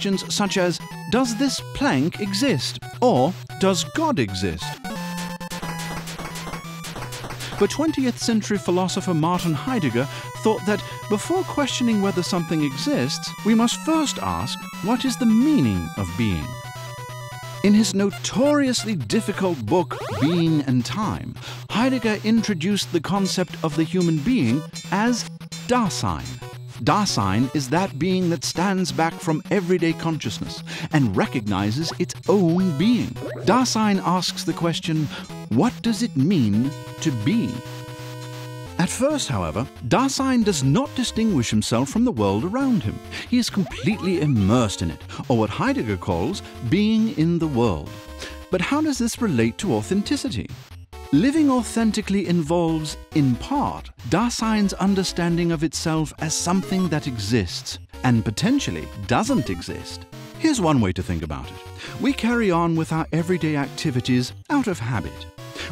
questions such as, does this plank exist? Or, does God exist? But 20th century philosopher Martin Heidegger thought that before questioning whether something exists, we must first ask, what is the meaning of being? In his notoriously difficult book, Being and Time, Heidegger introduced the concept of the human being as Dasein. Dasein is that being that stands back from everyday consciousness and recognizes its own being. Dasein asks the question, what does it mean to be? At first, however, Dasein does not distinguish himself from the world around him. He is completely immersed in it, or what Heidegger calls being in the world. But how does this relate to authenticity? Living authentically involves, in part, Dasein's understanding of itself as something that exists, and potentially doesn't exist. Here's one way to think about it. We carry on with our everyday activities out of habit.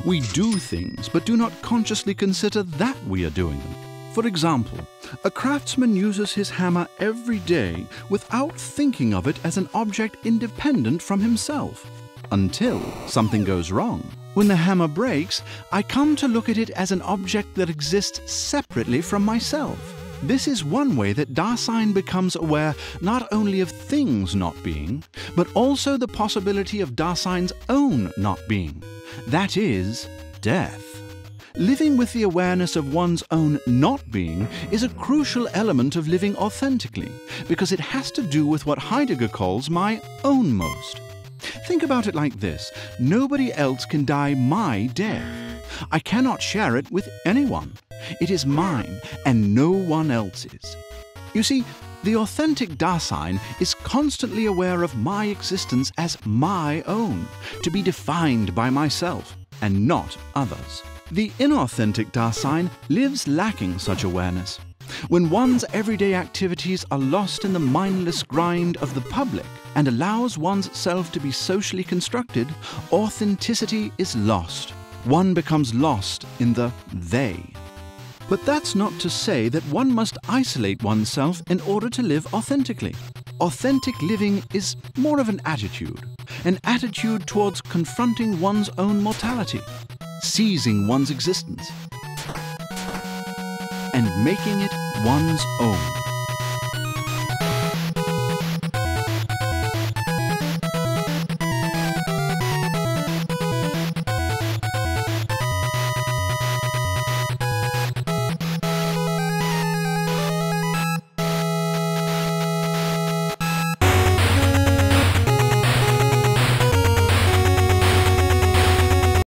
We do things, but do not consciously consider that we are doing them. For example, a craftsman uses his hammer every day without thinking of it as an object independent from himself, until something goes wrong. When the hammer breaks, I come to look at it as an object that exists separately from myself. This is one way that Dasein becomes aware not only of things not being, but also the possibility of Dasein's own not being. That is, death. Living with the awareness of one's own not being is a crucial element of living authentically, because it has to do with what Heidegger calls my ownmost. Think about it like this. Nobody else can die my death. I cannot share it with anyone. It is mine, and no one else's. You see, the authentic Dasein is constantly aware of my existence as my own, to be defined by myself, and not others. The inauthentic Dasein lives lacking such awareness. When one's everyday activities are lost in the mindless grind of the public, and allows one's self to be socially constructed, authenticity is lost. One becomes lost in the they. But that's not to say that one must isolate oneself in order to live authentically. Authentic living is more of an attitude towards confronting one's own mortality, seizing one's existence, and making it one's own.